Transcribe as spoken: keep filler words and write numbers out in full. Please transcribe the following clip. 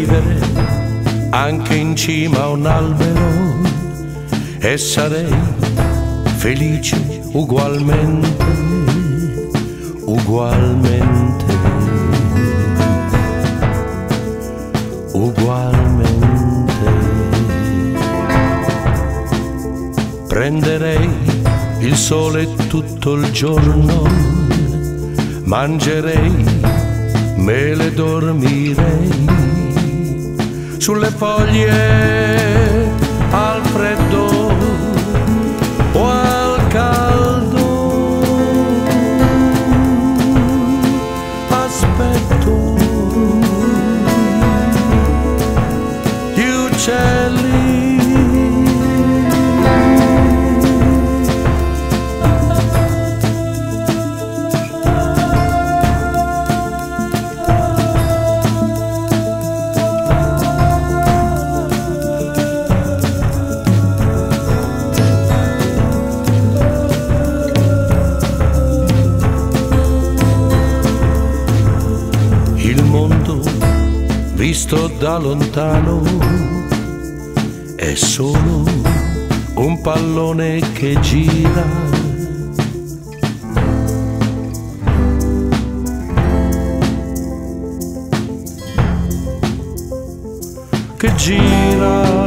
vivere anche in cima a un albero e sarei felice ugualmente, ugualmente, ugualmente. Prenderei il sole tutto il giorno, mangerei mele, dormirei sulle foglie al freddo o al caldo. Aspetto gli uccelli visto da lontano, è solo un pallone che gira. Che gira.